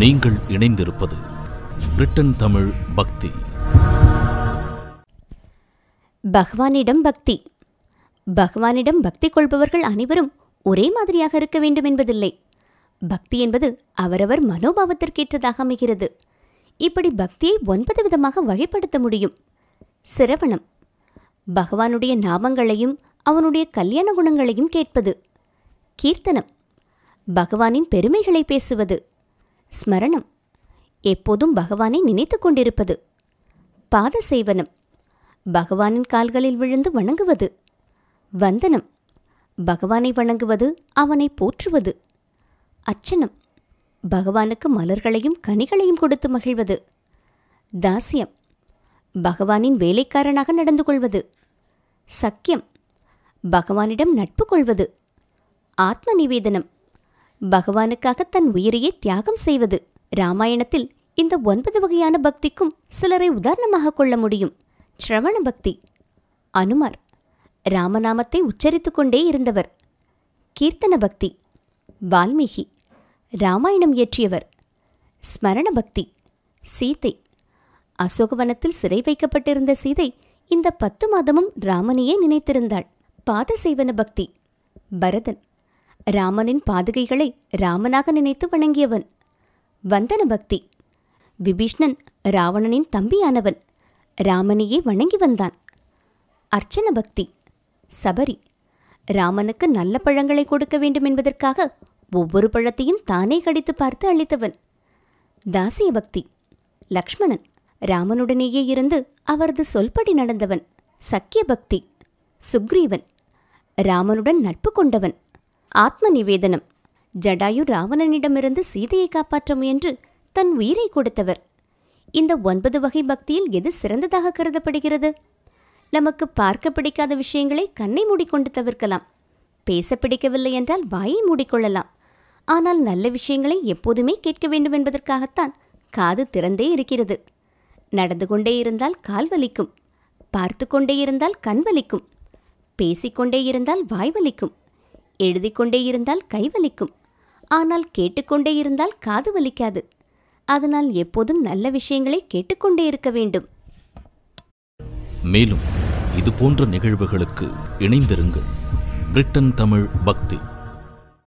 நீங்கள் இணைந்திருப்பது பிரிட்டன் தமிழ் பக்தி. பகவானிடம் பக்தி. பகவானிடம் பக்தி கொள்பவர்கள் அனைவரும் ஒரே மாதிரியாக இருக்க வேண்டும் என்பதில்லை. பக்தி என்பது அவரவர் மனோபாவத்திற்கேற்றதாக அமைகிறது. இப்படி பக்தியை 9 விதமாக வகைப்படுத்த முடியும். சிரவணம், பகவானுடைய நாமங்களையும் அவனுடைய கல்யாண குணங்களையும் கேட்பது. கீர்த்தனம், பகவானின் பெருமைகளை பேசுவது. ஸ்மரணம், எப்போதும் பகவானை நினைத்து கொண்டிருப்பது. பாத சேவனம், பகவானின் கால்களில் விழுந்து வணங்குவது. வந்தனம், பகவானை வணங்குவது, அவனை போற்றுவது. அர்ச்சனம், பகவானுக்கு மலர்களையும் கனிகளையும் கொடுத்து மகிழ்வது. தாசியம், பகவானின் வேலைக்காரனாக நடந்து கொள்வது. சக்கியம், பகவானிடம் நட்பு கொள்வது. ஆத்ம நிவேதனம், பகவானுக்காக தன் உயிரையே தியாகம் செய்வது. இராமாயணத்தில் இந்த 9 வகையான பக்திக்கும் சிலரை உதாரணமாக கொள்ள முடியும். ஸ்ரவண பக்தி. அனுமார் ராமநாமத்தை உச்சரித்து கொண்டே இருந்தவர். கீர்த்தன பக்தி. வால்மீகி இராமாயணம் இயற்றியவர். ஸ்மரண பக்தி. சீதை. அசோகவனத்தில் சிறை வைக்கப்பட்டிருந்த சீதை இந்த 10 மாதமும் ராமனையே நினைத்திருந்தாள். பாத சேவன பக்தி. பரதன் ராமனின் பாதுகைகளை ராமனாக நினைத்து வணங்கியவன். வந்தன பக்தி. விபீஷ்ணன் ராவணனின் தம்பியானவன், ராமனையே வணங்கி வந்தான். அர்ச்சன பக்தி. சபரி ராமனுக்கு நல்ல பழங்களை கொடுக்க வேண்டும் என்பதற்காக ஒவ்வொரு பழத்தையும் தானே கடித்து பார்த்து அளித்தவன். தாசிய பக்தி. லக்ஷ்மணன் ராமனுடனேயே இருந்து அவரது சொல்படி நடந்தவன். சக்கிய பக்தி. சுக்ரீவன் ராமனுடன் நட்பு கொண்டவன். ஆத்ம நிவேதனம். ஜடாயு ராவணனிடமிருந்து சீதையை காப்பாற்ற முயன்று தன் உயிரை கொடுத்தவர். இந்த 9 வகை பக்தியில் எது சிறந்ததாக கருதப்படுகிறது? நமக்கு பார்க்க பிடிக்காத விஷயங்களை கண்ணை மூடிக்கொண்டு தவிர்க்கலாம். பேச பிடிக்கவில்லை என்றால் வாயை மூடிக்கொள்ளலாம். ஆனால் நல்ல விஷயங்களை எப்போதுமே கேட்க வேண்டும் என்பதற்காகத்தான் காது திறந்தே இருக்கிறது. நடந்து கொண்டே இருந்தால் கால் வலிக்கும், பார்த்து கொண்டே இருந்தால் கண் வலிக்கும், பேசிக்கொண்டே இருந்தால் வாய் வலிக்கும், எழுதிக்கொண்டே இருந்தால் கை வலிக்கும். ஆனால் கேட்டுக்கொண்டே இருந்தால் காது வலிக்காது. அதனால் எப்போதும் நல்ல விஷயங்களை கேட்டுக்கொண்டே இருக்க வேண்டும். மேலும் இதுபோன்ற நிகழ்வுகளுக்கு இணைந்திருங்கள் பிரிட்டன் தமிழ் பக்தி.